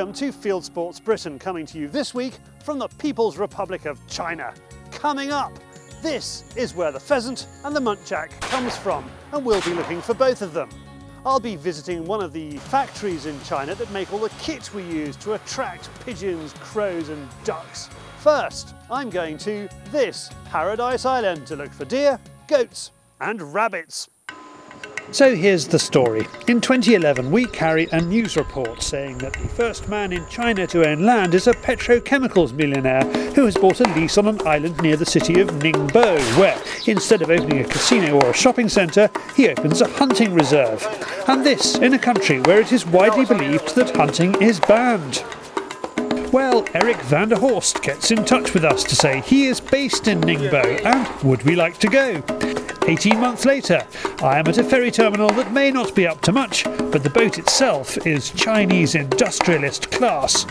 Welcome to Field Sports Britain, coming to you this week from the People's Republic of China. Coming up, this is where the pheasant and the muntjac comes from, and we'll be looking for both of them. I'll be visiting one of the factories in China that make all the kit we use to attract pigeons, crows and ducks. First, I'm going to this paradise island to look for deer, goats and rabbits. So here's the story. In 2011 we carry a news report saying that the first man in China to own land is a petrochemicals millionaire who has bought a lease on an island near the city of Ningbo, where instead of opening a casino or a shopping centre, he opens a hunting reserve. And this in a country where it is widely believed that hunting is banned. Well, Erik van der Horst gets in touch with us to say he is based in Ningbo and would we like to go? 18 months later, I am at a ferry terminal that may not be up to much, but the boat itself is Chinese industrialist class.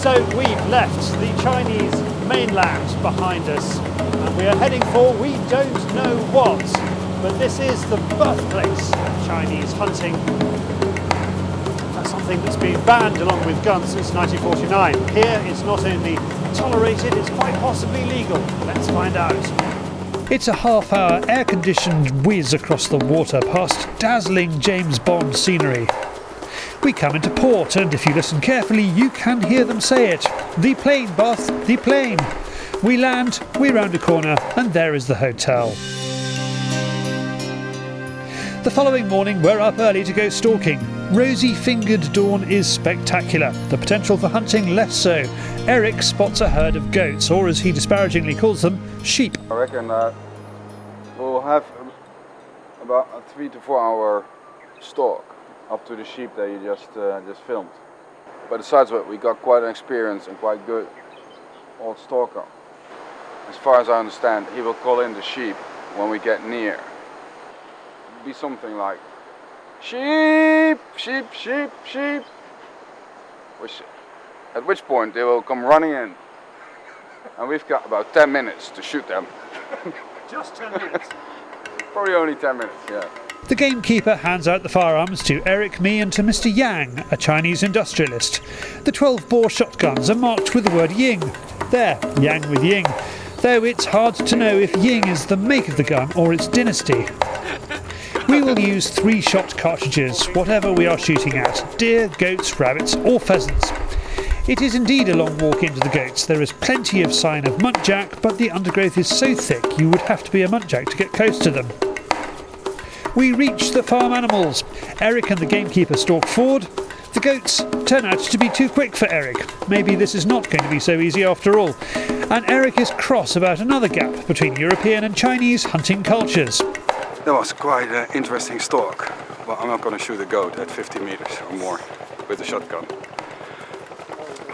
So we've left the Chinese mainland behind us, and we are heading for we don't know what, but this is the birthplace of Chinese hunting. That's something that's been banned along with guns since 1949. Here it's not only tolerated, it's quite possibly legal. Let's find out. It's a half-hour air-conditioned whiz across the water past dazzling James Bond scenery. We come into port, and if you listen carefully, you can hear them say it. The plane, boss, the plane. We land, we round a corner, and there is the hotel. The following morning, we're up early to go stalking. Rosy-fingered dawn is spectacular, the potential for hunting less so. Erik spots a herd of goats, or as he disparagingly calls them, sheep. I reckon that we'll have about a 3 to 4 hour stalk up to the sheep that you just filmed. But besides that, we got quite an experienced and quite good old stalker. As far as I understand, he will call in the sheep when we get near. It'll be something like sheep, sheep, sheep, sheep. At which point they will come running in. And we've got about 10 minutes to shoot them. Just 10 minutes? Probably only 10 minutes, yeah. The gamekeeper hands out the firearms to Erik, me and to Mr. Yang, a Chinese industrialist. The 12-bore shotguns are marked with the word Ying. There, Yang with Ying. Though it's hard to know if Ying is the make of the gun or its dynasty. We will use 3-shot cartridges, whatever we are shooting at, deer, goats, rabbits or pheasants. It is indeed a long walk into the goats. There is plenty of sign of muntjac, but the undergrowth is so thick you would have to be a muntjac to get close to them. We reach the farm animals. Erik and the gamekeeper stalk forward. The goats turn out to be too quick for Erik. Maybe this is not going to be so easy after all. And Erik is cross about another gap between European and Chinese hunting cultures. That was quite an interesting stalk, but I'm not going to shoot a goat at 50 meters or more with a shotgun.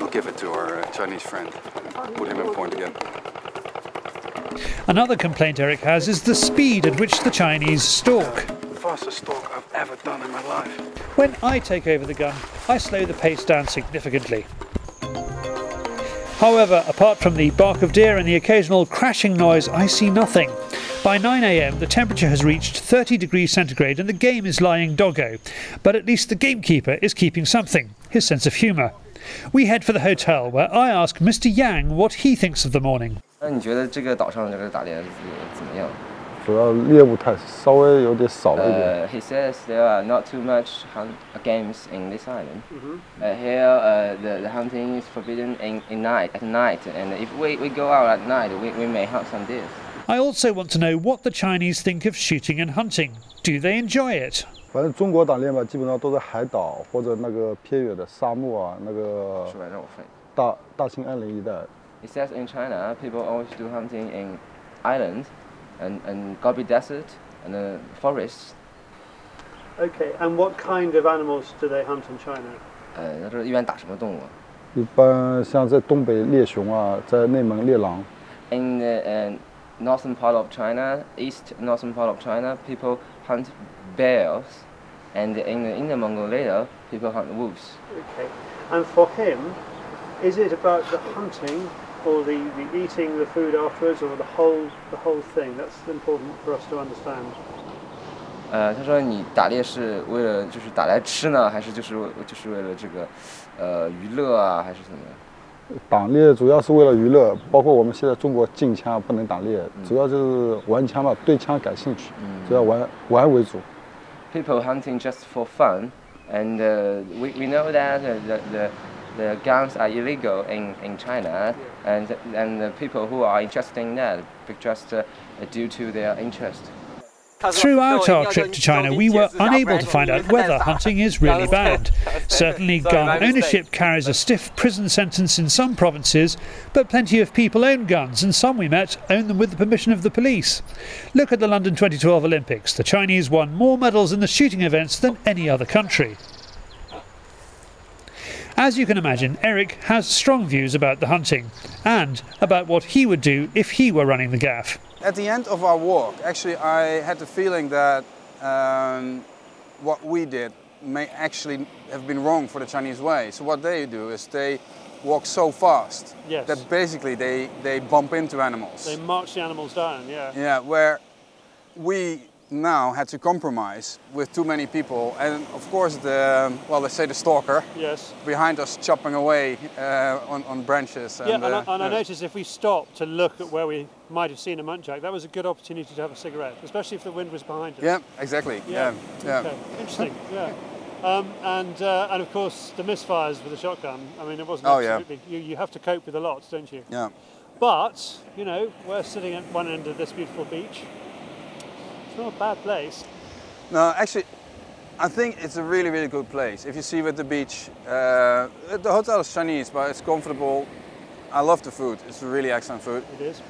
We'll give it to our Chinese friend and put him in point again. Another complaint Erik has is the speed at which the Chinese stalk. The fastest stalk I've ever done in my life. When I take over the gun, I slow the pace down significantly. However, apart from the bark of deer and the occasional crashing noise, I see nothing. By 9 AM the temperature has reached 30 degrees centigrade and the game is lying doggo, but at least the gamekeeper is keeping something, his sense of humour. We head for the hotel, where I ask Mr. Yang what he thinks of the morning. He says there are not too much games in this island. Here the hunting is forbidden at night, and if we go out at night we may hunt some deer. I also want to know what the Chinese think of shooting and hunting. Do they enjoy it? It says in China, people always do hunting in islands and Gobi Desert and forests. Okay, and what kind of animals do they hunt in China? 一般像在东北猎熊啊，在内蒙猎狼。 In the northern part of China, east-northern part of China, people hunt bears, and in the Inner Mongolia, people hunt wolves. Okay, and for him, is it about the hunting or the eating the food afterwards, or the whole thing? That's important for us to understand. 他说你打猎是为了就是打来吃呢，还是就是为了这个娱乐啊，还是什么？ 打猎主要是为了娱乐，包括我们现在中国禁枪不能打猎，主要就是玩枪嘛，对枪感兴趣，主要玩为主。People hunting just for fun, and we know that the guns are illegal in China, and the people who are interested in that just due to their interest. Throughout our trip to China, we were unable to find out whether hunting is really banned. Certainly, gun ownership carries a stiff prison sentence in some provinces, but plenty of people own guns, and some we met own them with the permission of the police. Look at the London 2012 Olympics. The Chinese won more medals in the shooting events than any other country. As you can imagine, Eric has strong views about the hunting and about what he would do if he were running the gaff. At the end of our walk, actually, I had the feeling that what we did may actually have been wrong for the Chinese way. So what they do is they walk so fast that basically they bump into animals. They march the animals down, Yeah, where we now had to compromise with too many people, and of course the, well, let's say the stalker behind us chopping away on branches. And, and I noticed if we stopped to look at where we might have seen a muntjac, that was a good opportunity to have a cigarette, especially if the wind was behind us. Yeah, exactly. Okay. Interesting. And of course the misfires with the shotgun. I mean, it wasn't absolutely. You have to cope with a lot, don't you? Yeah. But you know, we're sitting at one end of this beautiful beach. It's not a bad place. No, actually, I think it's a really, really good place. If you see with the beach, the hotel is Chinese, but it's comfortable. I love the food. It's really excellent food. It is.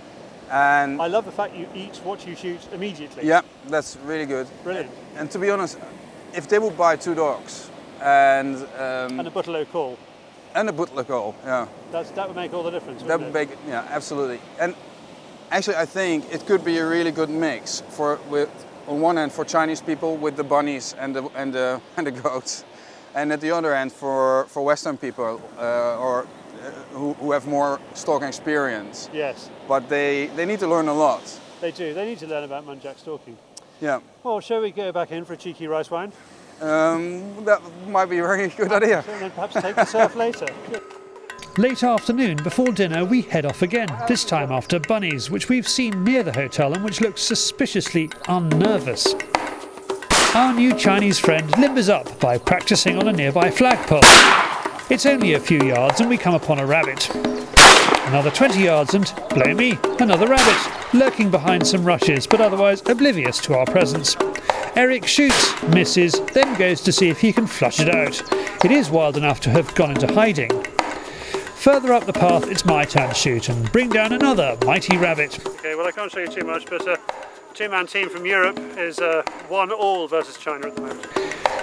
And I love the fact you eat what you shoot immediately. Yeah, that's really good. Brilliant. And to be honest, if they would buy 2 dogs and a bottle of coal. And a bottle of coal, yeah. That would make all the difference. That would make, yeah, absolutely. And actually, I think it could be a really good mix for, on one hand, for Chinese people with the bunnies and the goats, and at the other end for Western people who have more stalking experience. Yes. But they need to learn a lot. They do. They need to learn about muntjac stalking. Yeah. Well, shall we go back in for a cheeky rice wine? That might be a very good idea. And then perhaps take the surf later. Late afternoon, before dinner, we head off again, this time after bunnies, which we've seen near the hotel and which looks suspiciously unnervous. Our new Chinese friend limbers up by practicing on a nearby flagpole. It's only a few yards and we come upon a rabbit. Another 20 yards and, blow me, another rabbit, lurking behind some rushes, but otherwise oblivious to our presence. Eric shoots, misses, then goes to see if he can flush it out. It is wild enough to have gone into hiding. Further up the path, it's my turn to shoot and bring down another mighty rabbit. Okay, well, I can't show you too much, but a two-man team from Europe is 1-1 versus China at the moment.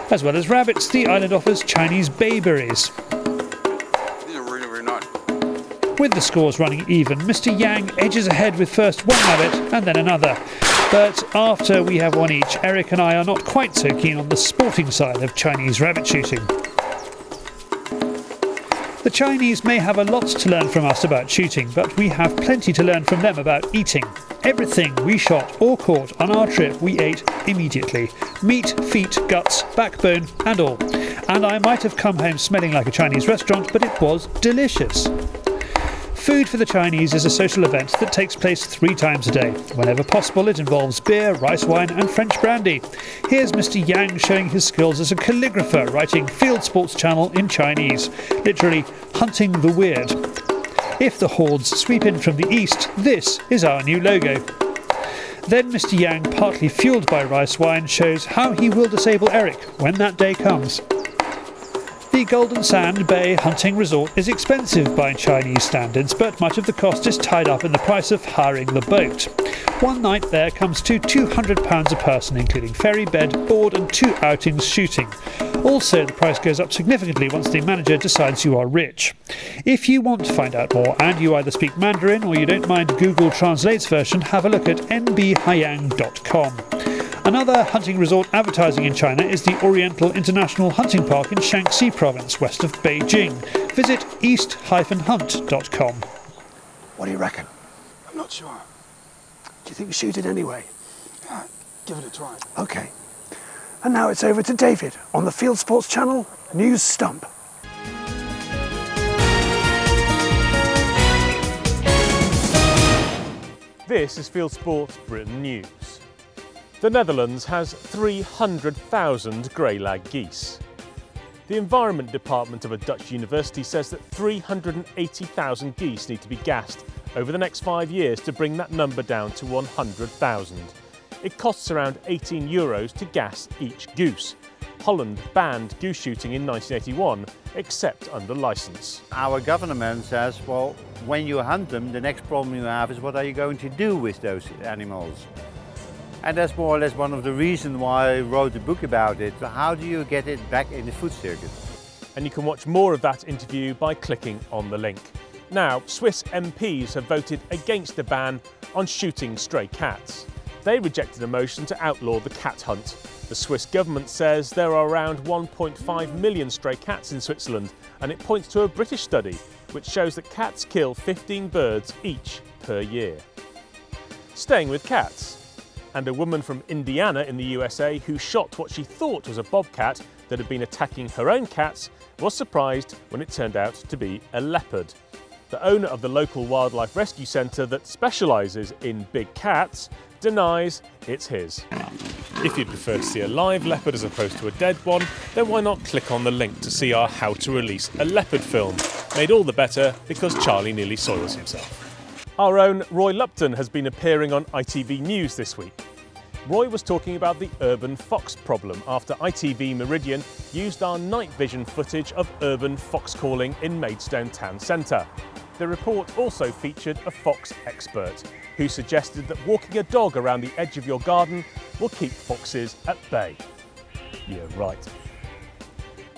As well as rabbits, the island offers Chinese bayberries. These are really, really nice. With the scores running even, Mr. Yang edges ahead with first one rabbit and then another. But after we have one each, Eric and I are not quite so keen on the sporting side of Chinese rabbit shooting. The Chinese may have a lot to learn from us about shooting, but we have plenty to learn from them about eating. Everything we shot or caught on our trip we ate immediately. Meat, feet, guts, backbone and all. And I might have come home smelling like a Chinese restaurant, but it was delicious. Food for the Chinese is a social event that takes place 3 times a day. Whenever possible, it involves beer, rice wine and French brandy. Here's Mr. Yang showing his skills as a calligrapher, writing Field Sports Channel in Chinese, literally hunting the weird. If the hordes sweep in from the east, this is our new logo. Then Mr. Yang, partly fueled by rice wine, shows how he will disable Eric when that day comes. The Golden Sand Bay Hunting Resort is expensive by Chinese standards, but much of the cost is tied up in the price of hiring the boat. One night there comes to £200 a person, including ferry, bed, board and 2 outings shooting. Also, the price goes up significantly once the manager decides you are rich. If you want to find out more and you either speak Mandarin or you don't mind Google Translate's version, have a look at nbhaiyang.com. Another hunting resort advertising in China is the Oriental International Hunting Park in Shanxi province, west of Beijing. Visit east-hunt.com. What do you reckon? I'm not sure. Do you think we shoot it anyway? Give it a try. Okay. And now it's over to David on the Field Sports Channel News Stump. This is Field Sports Britain News. The Netherlands has 300,000 grey lag geese. The Environment Department of a Dutch university says that 380,000 geese need to be gassed over the next 5 years to bring that number down to 100,000. It costs around €18 to gas each goose. Holland banned goose shooting in 1981, except under licence. Our government says, well, when you hunt them, the next problem you have is what are you going to do with those animals? And that's more or less one of the reasons why I wrote a book about it. How do you get it back in the food circuit? And you can watch more of that interview by clicking on the link. Now, Swiss MPs have voted against a ban on shooting stray cats. They rejected a motion to outlaw the cat hunt. The Swiss government says there are around 1.5 million stray cats in Switzerland, and it points to a British study which shows that cats kill 15 birds each per year. Staying with cats, and a woman from Indiana in the USA who shot what she thought was a bobcat that had been attacking her own cats was surprised when it turned out to be a leopard. The owner of the local wildlife rescue centre that specialises in big cats denies it's his. If you'd prefer to see a live leopard as opposed to a dead one, then why not click on the link to see our How to Release a Leopard film, made all the better because Charlie nearly soils himself. Our own Roy Lupton has been appearing on ITV News this week. Roy was talking about the urban fox problem after ITV Meridian used our night vision footage of urban fox calling in Maidstone town centre. The report also featured a fox expert who suggested that walking a dog around the edge of your garden will keep foxes at bay. Yeah, right.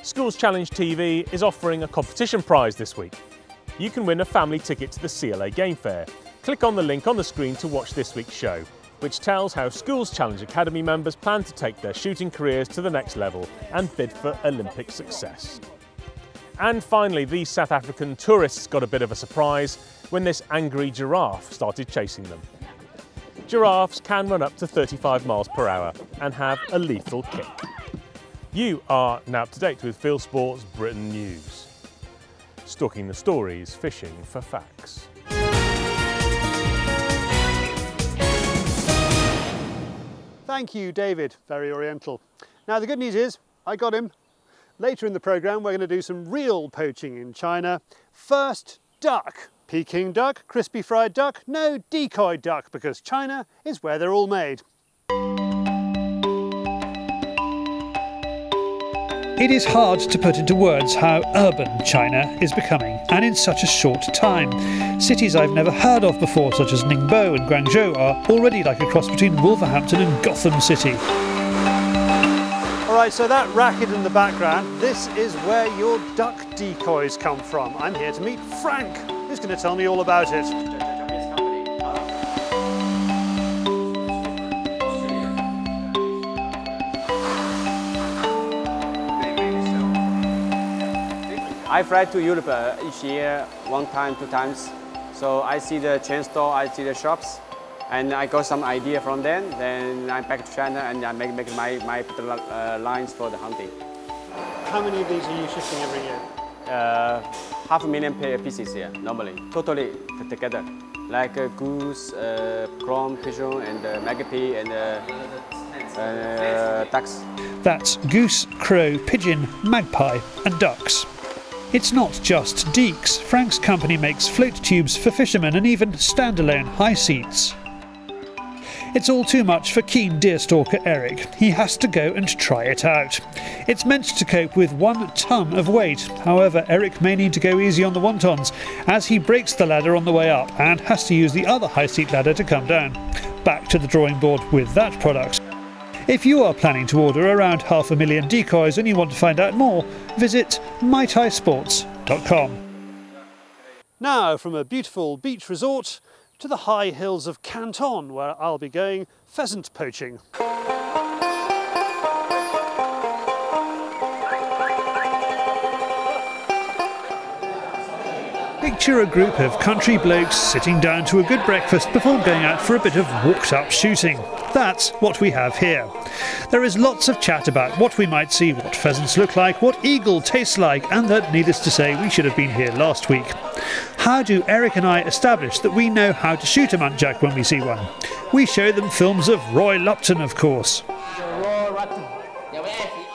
Schools Challenge TV is offering a competition prize this week. You can win a family ticket to the CLA Game Fair. Click on the link on the screen to watch this week's show, which tells how Schools Challenge Academy members plan to take their shooting careers to the next level and bid for Olympic success. And finally, these South African tourists got a bit of a surprise when this angry giraffe started chasing them. Giraffes can run up to 35 miles per hour and have a lethal kick. You are now up to date with Field Sports Britain News. Stalking the stories, fishing for facts. Thank you, David. Very oriental. Now, the good news is I got him. Later in the programme, we're going to do some real poaching in China. First, duck. Peking duck, crispy fried duck, no decoy duck, because China is where they're all made. It is hard to put into words how urban China is becoming, and in such a short time. Cities I've never heard of before, such as Ningbo and Guangzhou, are already like a cross between Wolverhampton and Gotham City. All right, so that racket in the background, this is where your duck decoys come from. I'm here to meet Frank, who's going to tell me all about it. I fly to Europe each year, one time, two times. So I see the chain store, I see the shops, and I got some idea from them. Then I'm back to China and I make my lines for the hunting. How many of these are you shooting every year? 500,000 pieces, yeah, normally, totally together. Like a goose, crown, pigeon, and magpie, and ducks. That's goose, crow, pigeon, magpie, and ducks. It's not just deeks. Frank's company makes float tubes for fishermen and even standalone high seats. It's all too much for keen deerstalker Erik. He has to go and try it out. It's meant to cope with 1 ton of weight. However, Erik may need to go easy on the wontons as he breaks the ladder on the way up and has to use the other high seat ladder to come down. Back to the drawing board with that product. If you are planning to order around 500,000 decoys and you want to find out more, visit meitaisports.com. Now from a beautiful beach resort to the high hills of Canton, where I'll be going pheasant poaching. Picture a group of country blokes sitting down to a good breakfast before going out for a bit of walked-up shooting. That's what we have here. There is lots of chat about what we might see, what pheasants look like, what eagle tastes like, and that, needless to say, we should have been here last week. How do Eric and I establish that we know how to shoot a muntjac when we see one? We show them films of Roy Lupton, of course.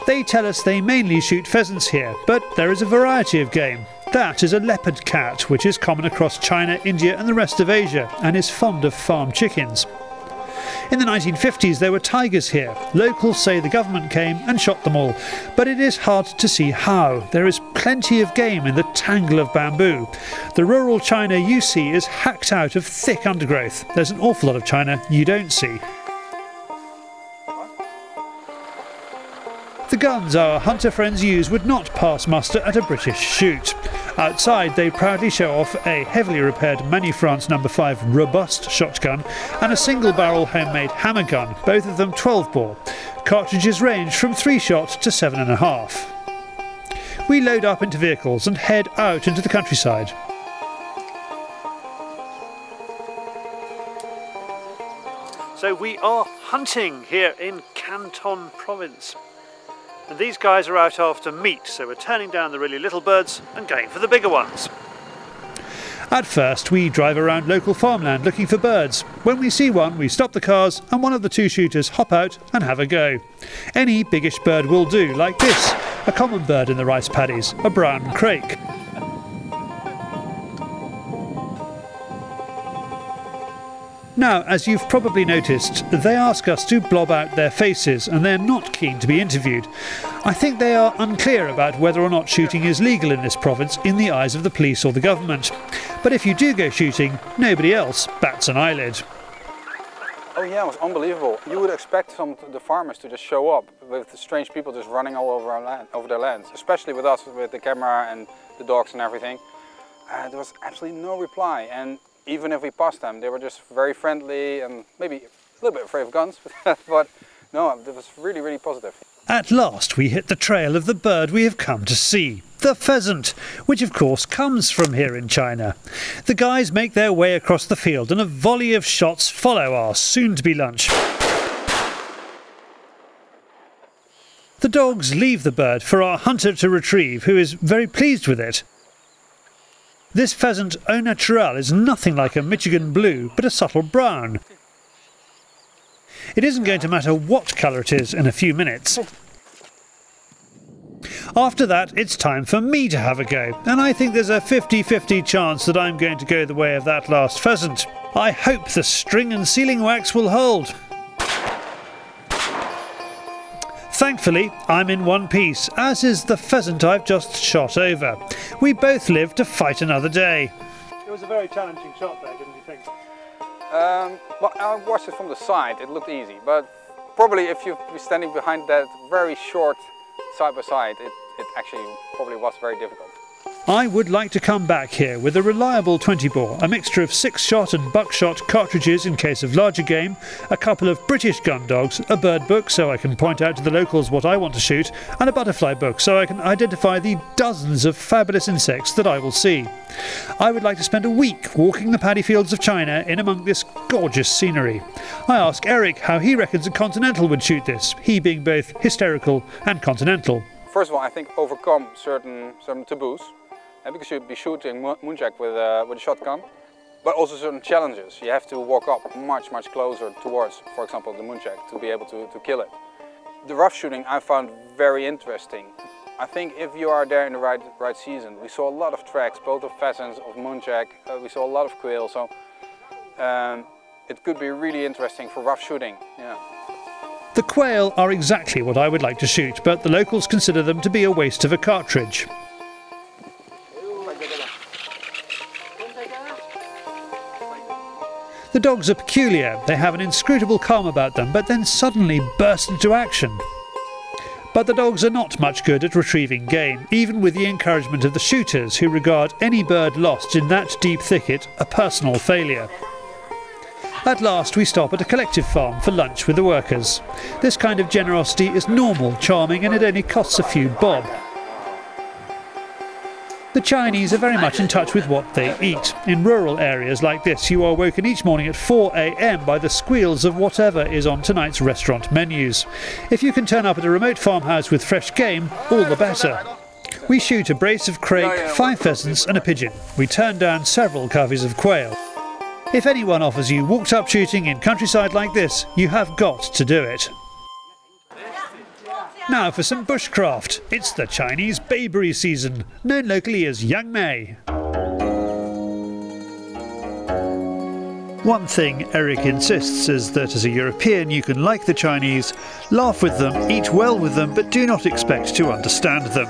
They tell us they mainly shoot pheasants here, but there is a variety of game. That is a leopard cat, which is common across China, India and the rest of Asia, and is fond of farm chickens. In the 1950s there were tigers here. Locals say the government came and shot them all, but it is hard to see how. There is plenty of game in the tangle of bamboo. The rural China you see is hacked out of thick undergrowth. There's an awful lot of China you don't see. The guns our hunter friends use would not pass muster at a British shoot. Outside they proudly show off a heavily repaired Manufrance No. 5 robust shotgun and a single barrel homemade hammer gun, both of them 12 bore. Cartridges range from 3 shots to 7.5. We load up into vehicles and head out into the countryside. So we are hunting here in Canton province. And these guys are out after meat, so we're turning down the really little birds and going for the bigger ones. At first we drive around local farmland looking for birds. When we see one we stop the cars and one of the 2 shooters hop out and have a go. Any biggish bird will do, like this, a common bird in the rice paddies, a brown crake. Now, as you've probably noticed, they ask us to blob out their faces and they're not keen to be interviewed. I think they are unclear about whether or not shooting is legal in this province in the eyes of the police or the government. But if you do go shooting, nobody else bats an eyelid. Oh yeah, it was unbelievable. You would expect some of the farmers to just show up with strange people just running all over our land, over their lands, especially with us with the camera and the dogs and everything. There was absolutely no reply, and even if we passed them, they were just very friendly and maybe a little bit afraid of guns, but no, it was really, really positive. At last we hit the trail of the bird we have come to see, the pheasant, which of course comes from here in China. The guys make their way across the field and a volley of shots follow our soon-to-be lunch. The dogs leave the bird for our hunter to retrieve, who is very pleased with it. This pheasant au naturel is nothing like a Michigan blue, but a subtle brown. It isn't going to matter what colour it is in a few minutes. After that, it's time for me to have a go, and I think there's a 50-50 chance that I'm going to go the way of that last pheasant. I hope the string and sealing wax will hold. Thankfully, I'm in one piece, as is the pheasant I've just shot over. We both live to fight another day. It was a very challenging shot there, didn't you think? Well, I watched it from the side, it looked easy, but probably if you've been standing behind that very short side-by-side, it actually probably was very difficult. I would like to come back here with a reliable 20 bore, a mixture of 6-shot and buckshot cartridges in case of larger game, a couple of British gun dogs, a bird book so I can point out to the locals what I want to shoot, and a butterfly book so I can identify the dozens of fabulous insects that I will see. I would like to spend a week walking the paddy fields of China in among this gorgeous scenery. I ask Eric how he reckons a continental would shoot this, he being both hysterical and continental. First of all, I think overcome certain taboos. Because you'd be shooting muntjac with a shotgun, but also certain challenges. You have to walk up much, much closer towards, for example, the muntjac to be able to kill it. The rough shooting I found very interesting. I think if you are there in the right season, we saw a lot of tracks, both of pheasants, of muntjac, we saw a lot of quail, so it could be really interesting for rough shooting. Yeah. The quail are exactly what I would like to shoot, but the locals consider them to be a waste of a cartridge. The dogs are peculiar, they have an inscrutable calm about them, but then suddenly burst into action. But the dogs are not much good at retrieving game, even with the encouragement of the shooters, who regard any bird lost in that deep thicket a personal failure. At last we stop at a collective farm for lunch with the workers. This kind of generosity is normal, charming, and it only costs a few bob. The Chinese are very much in touch with what they eat. In rural areas like this, you are woken each morning at 4 a.m. by the squeals of whatever is on tonight's restaurant menus. If you can turn up at a remote farmhouse with fresh game, all the better. We shoot a brace of crake, 5 pheasants and a pigeon. We turn down several coveys of quail. If anyone offers you walked-up shooting in countryside like this, you have got to do it. Now for some bushcraft. It's the Chinese bayberry season, known locally as Yangmei. One thing Eric insists is that as a European you can like the Chinese, laugh with them, eat well with them, but do not expect to understand them.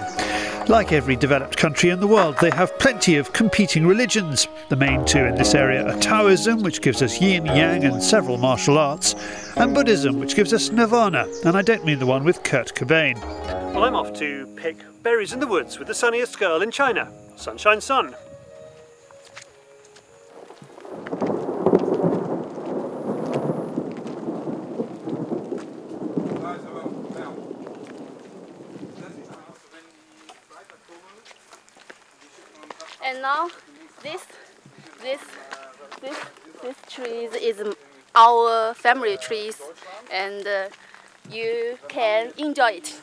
Like every developed country in the world, they have plenty of competing religions. The main two in this area are Taoism, which gives us yin, yang and several martial arts, and Buddhism, which gives us nirvana, and I don't mean the one with Kurt Cobain. Well, I'm off to pick berries in the woods with the sunniest girl in China, Sunshine Sun. And now this trees is our family trees, and you can enjoy it.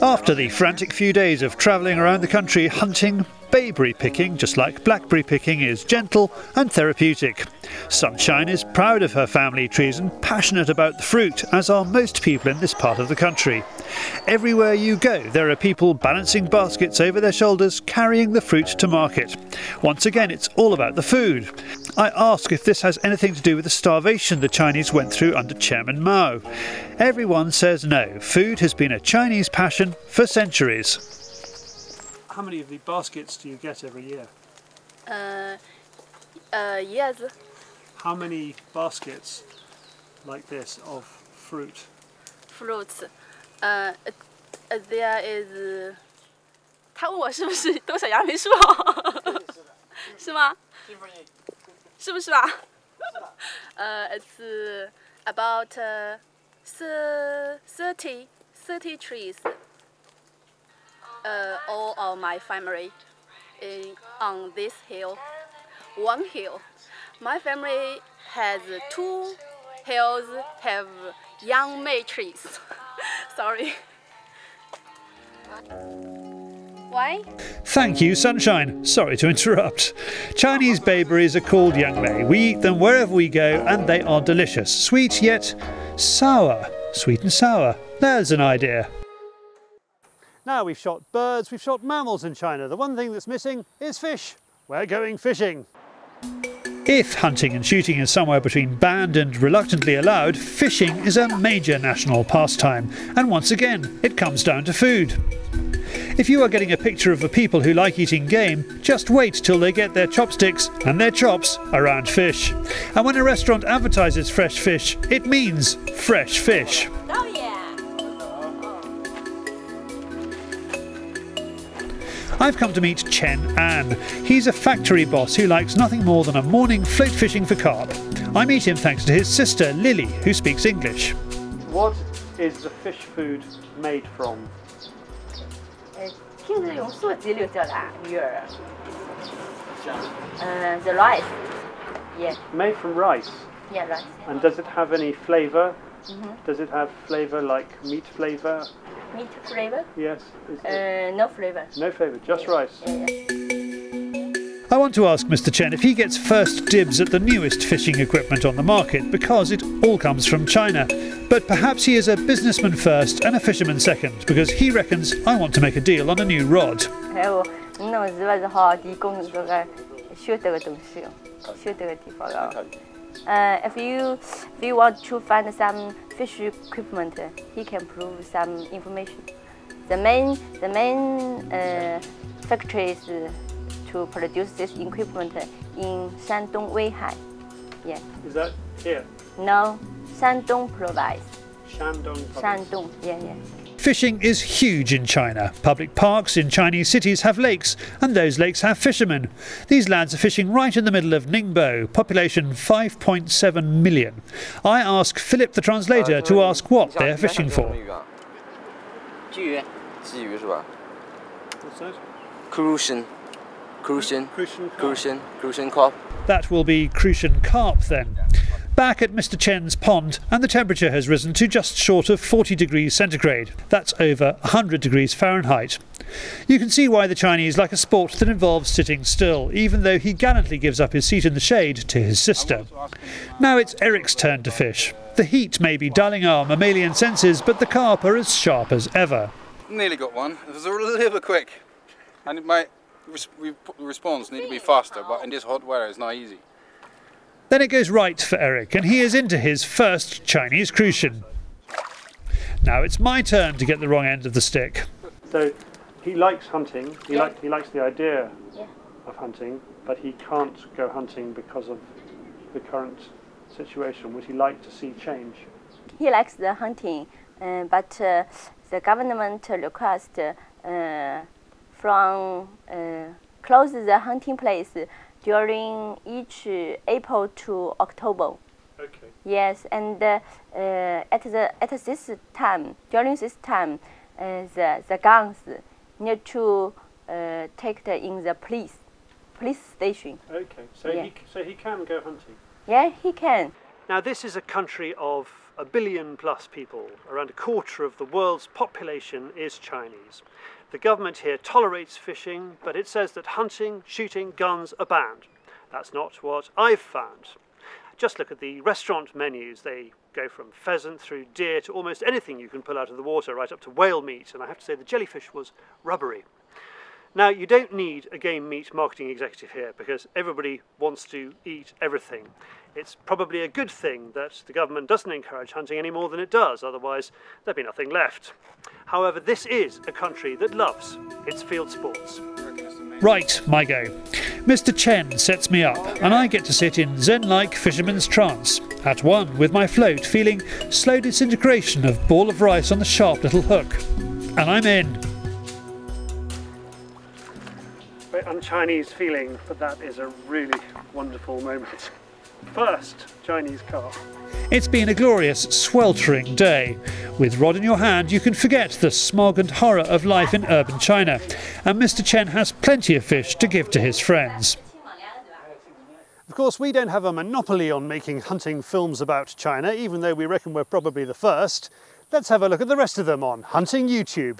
After the frantic few days of travelling around the country hunting, bayberry picking, just like blackberry picking, is gentle and therapeutic. Sunshine is proud of her family trees and passionate about the fruit, as are most people in this part of the country. Everywhere you go, there are people balancing baskets over their shoulders, carrying the fruit to market. Once again, it's all about the food. I ask if this has anything to do with the starvation the Chinese went through under Chairman Mao. Everyone says no, food has been a Chinese passion for centuries. How many of the baskets do you get every year? Yes. How many baskets like this of fruit? Fruits. There is. 他问我是不是都想杨梅树？是吗？是不是吧？It's about 30 trees. All of my family on this hill, one hill. My family has 2 hills have Yangmei trees. Sorry. Why? Thank you, Sunshine. Sorry to interrupt. Chinese bayberries are called Yangmei. We eat them wherever we go, and they are delicious. Sweet yet sour. Sweet and sour. There's an idea. Now we've shot birds, we've shot mammals in China. The one thing that's missing is fish. We're going fishing. If hunting and shooting is somewhere between banned and reluctantly allowed, fishing is a major national pastime. And once again, it comes down to food. If you are getting a picture of the people who like eating game, just wait till they get their chopsticks and their chops around fish. And when a restaurant advertises fresh fish, it means fresh fish. Oh, yeah. I've come to meet Chen An. He's a factory boss who likes nothing more than a morning float fishing for carp. I meet him thanks to his sister Lily, who speaks English. What is the fish food made from? The rice. Yeah. Made from rice? Yeah, rice. And does it have any flavour? Mm-hmm. Does it have flavour like meat flavour? Meat flavour? Yes. No flavour. No flavour, just rice. I want to ask Mr. Chen if he gets first dibs at the newest fishing equipment on the market, because it all comes from China. But perhaps he is a businessman first and a fisherman second, because he reckons I want to make a deal on a new rod. If you want to find some fish equipment, he can prove some information. The main factories to produce this equipment in Shandong, Weihai. Yeah. Is that here? No, Shandong province. Shandong province. Shandong, yeah, yeah. Fishing is huge in China. Public parks in Chinese cities have lakes, and those lakes have fishermen. These lads are fishing right in the middle of Ningbo, population 5.7 million. I ask Philip the translator to ask what they are fishing for. What's that? Corrosion. Crucian carp. That will be Crucian carp then. Back at Mr. Chen's pond, and the temperature has risen to just short of 40 degrees centigrade. That's over 100 degrees Fahrenheit. You can see why the Chinese like a sport that involves sitting still, even though he gallantly gives up his seat in the shade to his sister. Now it's Eric's turn to fish. The heat may be dulling our mammalian senses, but the carp are as sharp as ever. Nearly got one. It was a little quick, and response need to be faster, but in this hot weather it's not easy. Then it goes right for Eric, and he is into his first Chinese crucian. Now it's my turn to get the wrong end of the stick. So he likes hunting, he likes the idea of hunting, but he can't go hunting because of the current situation, which he likes to see change. He likes the hunting, but the government request from close the hunting place during each April to October. Okay. Yes, and during this time, the guns need to take the, in the police station. Okay, so he can go hunting. Yeah, he can. Now this is a country of 1 billion plus people. Around a quarter of the world's population is Chinese. The government here tolerates fishing, but it says that hunting, shooting, guns are banned. That's not what I've found. Just look at the restaurant menus. They go from pheasant through deer to almost anything you can pull out of the water, right up to whale meat, and I have to say the jellyfish was rubbery. Now, you don't need a game meat marketing executive here because everybody wants to eat everything. It's probably a good thing that the government doesn't encourage hunting any more than it does, otherwise there'd be nothing left. However, this is a country that loves its field sports. Right, my go. Mr. Chen sets me up and I get to sit in zen-like fisherman's trance, at one with my float, feeling slow disintegration of ball of rice on the sharp little hook. And I'm in. Very un-Chinese feeling, but that is a really wonderful moment. First Chinese carp. It's been a glorious, sweltering day. With rod in your hand, you can forget the smog and horror of life in urban China, and Mr. Chen has plenty of fish to give to his friends. Of course, we don't have a monopoly on making hunting films about China, even though we reckon we're probably the first. Let's have a look at the rest of them on Hunting YouTube.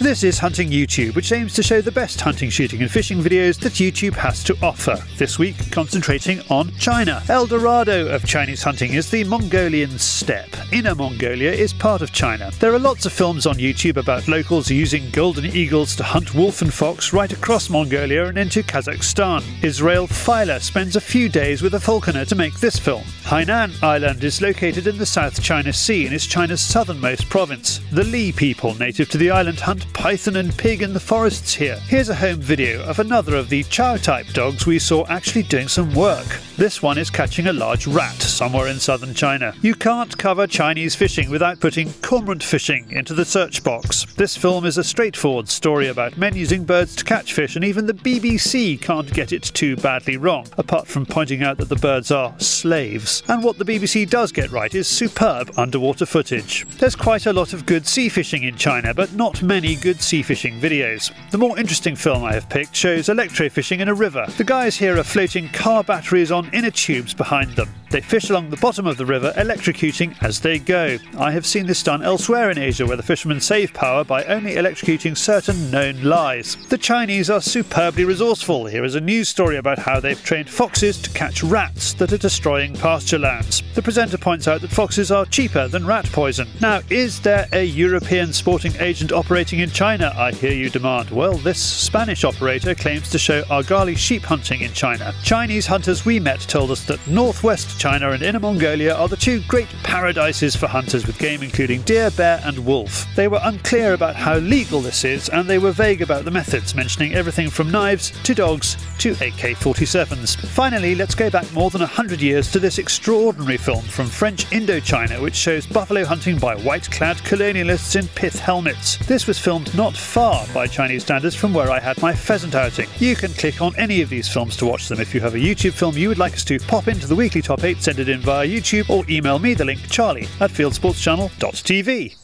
This is Hunting YouTube, which aims to show the best hunting, shooting and fishing videos that YouTube has to offer. This week, concentrating on China. El Dorado of Chinese hunting is the Mongolian steppe. Inner Mongolia is part of China. There are lots of films on YouTube about locals using golden eagles to hunt wolf and fox right across Mongolia and into Kazakhstan. Israel Filer spends a few days with a falconer to make this film. Hainan Island is located in the South China Sea and is China's southernmost province. The Li people, native to the island, hunt python and pig in the forests here. Here's a home video of another of the chow type dogs we saw actually doing some work. This one is catching a large rat somewhere in southern China. You can't cover Chinese fishing without putting cormorant fishing into the search box. This film is a straightforward story about men using birds to catch fish, and even the BBC can't get it too badly wrong, apart from pointing out that the birds are slaves. And what the BBC does get right is superb underwater footage. There's quite a lot of good sea fishing in China, but not many good sea fishing videos. The more interesting film I have picked shows electrofishing in a river. The guys here are floating car batteries on inner tubes behind them. They fish along the bottom of the river, electrocuting as they go. I have seen this done elsewhere in Asia, where the fishermen save power by only electrocuting certain known lies. The Chinese are superbly resourceful. Here is a news story about how they've trained foxes to catch rats that are destroying pasture lands. The presenter points out that foxes are cheaper than rat poison. Now, is there a European sporting agent operating in China, I hear you demand? Well, this Spanish operator claims to show Argali sheep hunting in China. Chinese hunters we met told us that northwest China and Inner Mongolia are the two great paradises for hunters, with game including deer, bear and wolf. They were unclear about how legal this is, and they were vague about the methods, mentioning everything from knives to dogs to AK-47s. Finally, let's go back more than 100 years to this extraordinary film from French Indochina, which shows buffalo hunting by white-clad colonialists in pith helmets. This was filmed not far by Chinese standards from where I had my pheasant outing. You can click on any of these films to watch them. If you have a YouTube film you would like us to pop into the weekly top 8, send it in via YouTube or email me the link, Charlie at fieldsportschannel.tv.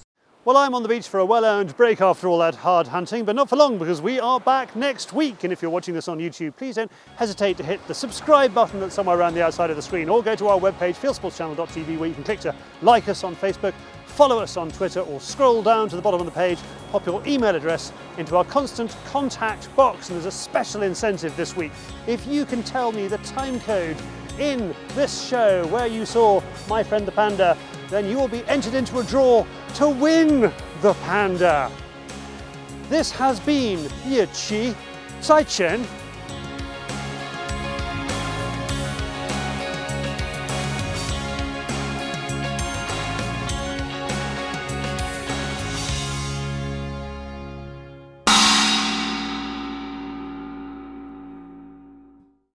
Well, I'm on the beach for a well-earned break after all that hard hunting, but not for long because we are back next week. And if you're watching this on YouTube, please don't hesitate to hit the subscribe button that's somewhere around the outside of the screen, or go to our webpage, fieldsportschannel.tv, where you can click to like us on Facebook, follow us on Twitter, or scroll down to the bottom of the page, pop your email address into our constant contact box. And there's a special incentive this week. If you can tell me the time code in this show where you saw my friend the panda, then you will be entered into a draw to win the panda. This has been Ye Chi, Cai Chen,